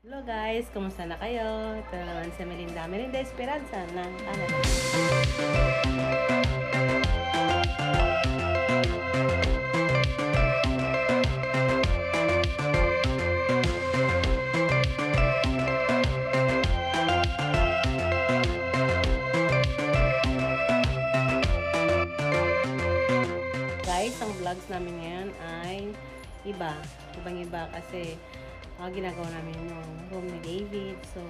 Hello guys! Kumusta na kayo? Ito naman si Melinda Melinda Esperanza ng Anak. Guys, ang vlogs namin ngayon ay iba. Ibang-iba kasi ginagawa namin yung room ni David. So,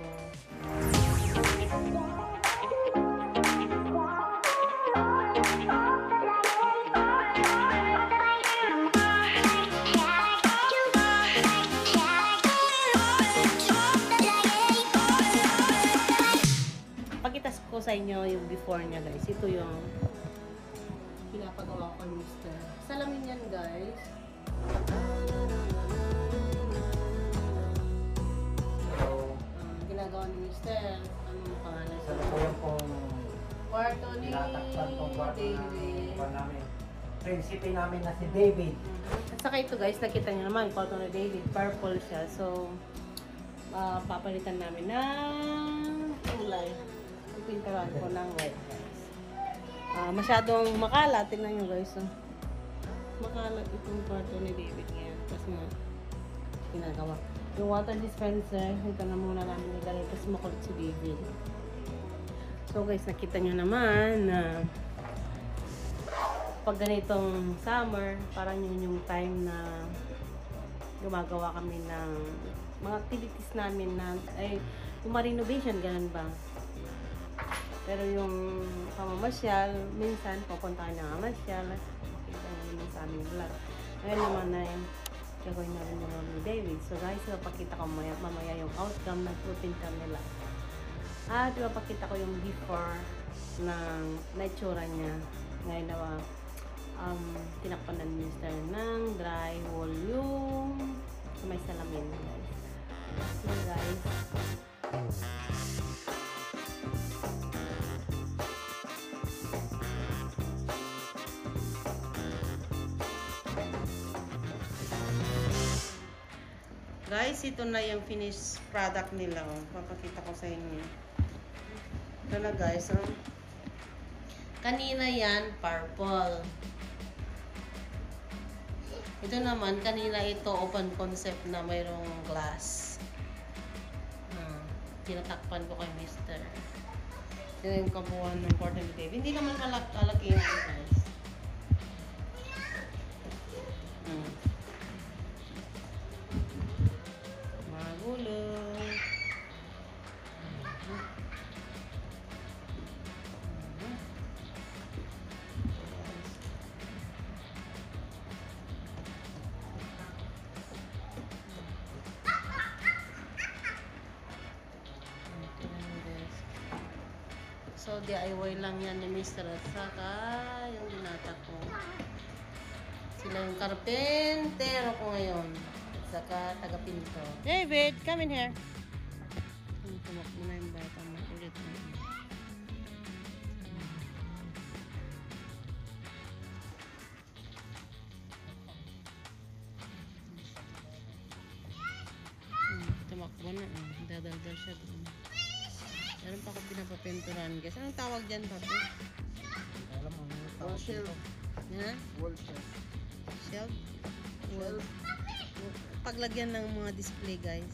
pakita ko sa inyo yung before niya guys. Ito yung pinapagawa ko ni Mr. Salamin yan guys. Ginagawa ni Mr. Anong pangalan sa kwarto ni David? Prinsipe namin na si David. At saka ito guys, nakita niyo naman, kwarto ni David, purple siya. So, papalitan namin ng kulay. Pintaran ko ng white guys. Masyadong makalat. Tingnan nyo guys. So, makalat itong kwarto ni David ngayon. Tapos nga, ginagawa. Yung water dispenser, ito na muna namin nilagay kasi makulit si David. So guys, nakita nyo naman na pag ganitong summer, parang yun yung time na gumagawa kami ng mga activities namin na, ay, yung renovation, ganun ba? Pero yung pamamasyal, minsan pupuntahan ng mamasyal, nakita nyo naman sa aming vlog. Ngayon naman ay gagawin na rin naman ni David. So guys, ipapakita ko mamaya yung outcome ng routine cam nila. At ipapakita ko yung before ng naitsura niya. Ngayon na tinakpan ng minister ng drywall yung may salamin guys. So guys, guys, ito na yung finished product nila. Oh. Papakita ko sa inyo. Ito na guys. Oh. Kanina yan, purple. Ito naman, kanina ito, open concept na mayroong glass. Tinatakpan ko kay Mr. Ito yung kabuuan ng Portland Dave. Hindi naman kalaki yan guys. So, DIY lang yan ni Mr. at saka yung binata ko. Sila yung karpentero ko ngayon. At saka taga-pinto. David, come in here. Tumak mo na yung bata mo. Ulit mo. Tumak mo na. Dadaldal siya doon. Meron pa ako pinapapinturan guys. Anong tawag dyan, papi? Alam mo, anong tawag dito? Ha? Wall shelf. Shelf? Wall. Paglagyan ng mga display guys.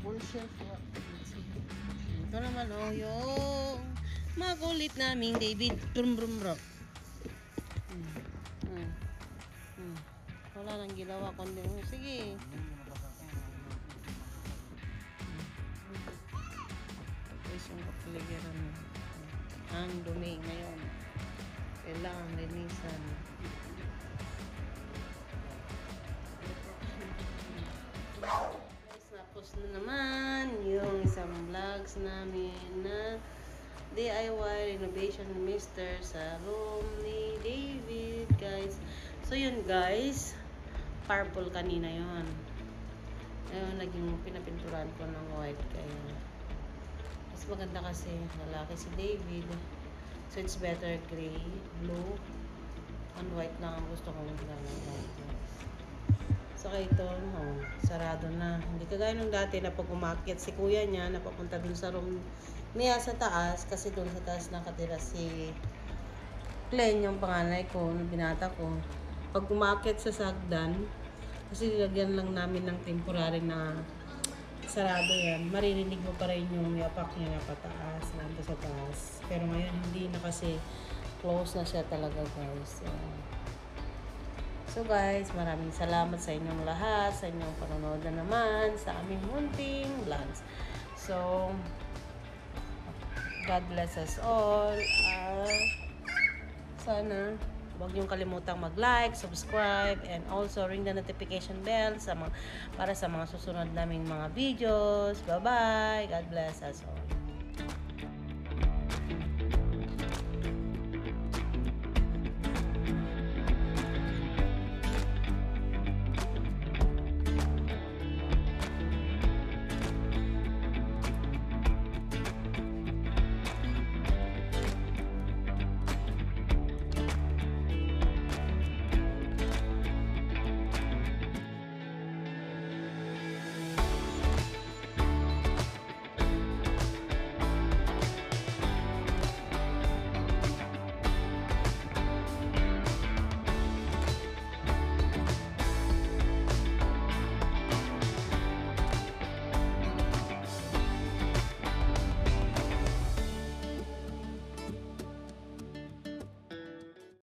Wall shelf. Ito naman o, yung magulit naming David. Brum brum brum. Wala nang gilawa kundi. Sige. Yung kapaligiran ang dumi ngayon, kailangan linisan. Guys, tapos na naman yung isang vlogs namin na DIY renovation ni Mr. sa room ni David guys. So yun guys, purple kanina yun, ayun, naging pinapinturan ko ng white kayo. Mas maganda kasi lalaki si David. So it's better gray, blue, and white lang ang gusto kong gano'n. So Saka ito, oh, sarado na. Hindi kagaya nung dati na pag umakyat si kuya niya, napapunta dun sa room niya sa taas, kasi dun sa taas nakatira si Claire, yung panganay ko, yung binata ko. Pag umakyat sa sagdan, kasi nilagyan lang namin ng temporary na sarado yan, maririnig mo pa rin yung yapak niya na pataas, nando sa taas. Pero ngayon hindi na kasi close na siya talaga, guys. So guys, maraming salamat sa inyong lahat, sa inyong panonood na naman sa aming munting vlogs. So God bless us all. Sana huwag niyong kalimutang mag-like, subscribe, and also ring the notification bell para sa mga susunod naming mga videos. Bye-bye! God bless us all.